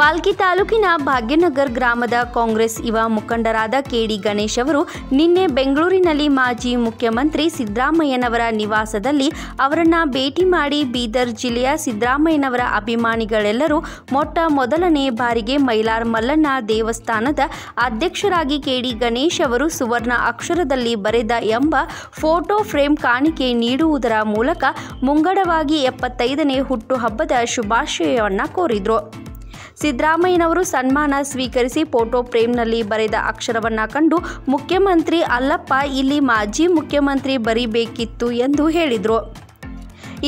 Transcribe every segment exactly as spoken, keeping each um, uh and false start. ಬಾಲ್ಕಿ ತಾಲೂಕಿನ ಭಾಗ್ಯನಗರ್ ಗ್ರಾಮದ ಕಾಂಗ್ರೆಸ್ ಯುವ ಮುಖಂಡರಾದ ಕೆಡಿ ಗಣೇಶ್ ಅವರು ನಿನ್ನೆ ಬೆಂಗಳೂರಿನಲ್ಲಿ ಮಾಜಿ ಮುಖ್ಯಮಂತ್ರಿ ಸಿದ್ದರಾಮಯ್ಯನವರ ನಿವಾಸದಲ್ಲಿ ಅವರನ್ನು ಭೇಟಿ ಮಾಡಿ ಬೀದರ್ ಜಿಲ್ಲೆಯ ಸಿದ್ದರಾಮಯ್ಯನವರ ಅಭಿಮಾನಿಗಳೆಲ್ಲರೂ ಮೊಟ್ಟ ಮೊದಲನೇ ಬಾರಿಗೆ ಮೈಲಾರ್ ಮಲ್ಲಣ್ಣ ದೇವಸ್ಥಾನದ ಅಧ್ಯಕ್ಷರಾಗಿ ಕೆಡಿ ಗಣೇಶ್ ಅವರು ಸುವರ್ಣ ಅಕ್ಷರದಲ್ಲಿ ಬರೆದ ಎಂಬ ಫೋಟೋ ಫ್ರೇಮ್ ಕಾಣಿಕೆ ನೀಡುವುದರ ಮೂಲಕ ಮುಂಗಡವಾಗಿ ಎಪ್ಪತ್ತೈದನೇ ಹುಟ್ಟುಹಬ್ಬದ ಶುಭಾಶಯವನ್ನು ಕೋರಿದರು. ಸಿದ್ದರಾಮಯ್ಯನವರು ಸನ್ಮಾನ ಸ್ವೀಕರಿಸಿ ಫೋಟೋ ಫ್ರೇಮ್ನಲ್ಲಿ ಬರೆದ ಅಕ್ಷರವನ್ನು ಕಂಡು ಮುಖ್ಯಮಂತ್ರಿ ಅಲ್ಲಪ್ಪ ಇಲ್ಲಿ ಮಾಜಿ ಮುಖ್ಯಮಂತ್ರಿ ಬರೀಬೇಕಿತ್ತು ಎಂದು ಹೇಳಿದರು.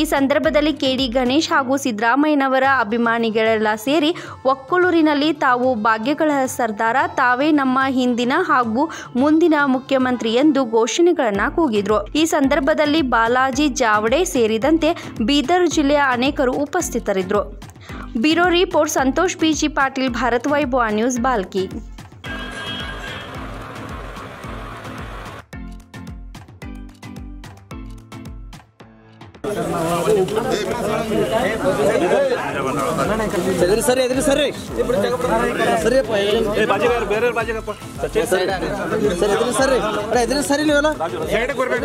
ಈ ಸಂದರ್ಭದಲ್ಲಿ ಕೆಡಿ ಗಣೇಶ್ ಹಾಗೂ ಸಿದ್ದರಾಮಯ್ಯನವರ ಅಭಿಮಾನಿಗಳೆಲ್ಲ ಸೇರಿ ಒಕ್ಕಲೂರಿನಲ್ಲಿ ತಾವು ಭಾಗ್ಯಗಳ ಸರ್ದಾರ, ತಾವೇ ನಮ್ಮ ಹಿಂದಿನ ಹಾಗೂ ಮುಂದಿನ ಮುಖ್ಯಮಂತ್ರಿ ಎಂದು ಘೋಷಣೆಗಳನ್ನು ಕೂಗಿದರು. ಈ ಸಂದರ್ಭದಲ್ಲಿ ಬಾಲಾಜಿ ಜಾವಡೆ ಸೇರಿದಂತೆ ಬೀದರ್ ಜಿಲ್ಲೆಯ ಅನೇಕರು ಉಪಸ್ಥಿತರಿದ್ದರು. Bureau report Santosh B G Patil, Bharat ವೈಭವ ನ್ಯೂಸ್, ಬಾಲ್ಕಿ. ಎದುರು ಸರಿ ಎದುರು ಸರಿ ಸರಿಯಪ್ಪ ಬೇರೆ ಬಾಜಿಗಪ್ಪ ಸರಿ ಎದುರು ಸರಿ ಎದುರು ಸರಿ ನೀವೆಲ್ಲ ಎದುರು ಸರಿ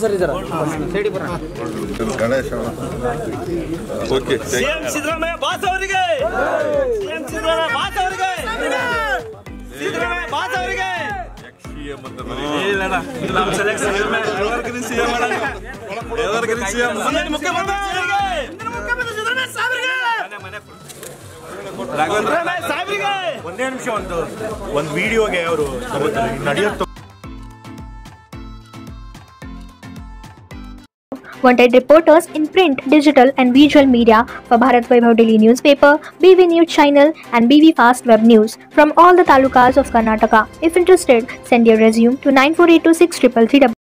ಸರಿ ಎದುರು ಸರಿ ಗಣೇಶ್ ಓಕೆ ಸಿದ್ದರಾಮಯ್ಯ ಬಾಸ್ ಅವರಿಗೆ ಸಿದ್ದರಾಮಯ್ಯ ಬಾಸ್ ಅವರಿಗೆ ಒಂದೇ ನಿಮಿಷ ಒಂದು ಒಂದು ವಿಡಿಯೋಗೆ ಅವರು ನಡೆಯುತ್ತೆ. Wanted reporters in print, digital and visual media for Bharat Vaibhav Daily Newspaper, B V News Channel and B V Fast Web News from all the talukas of Karnataka. If interested, send your resume to nine four eight two six triple three double.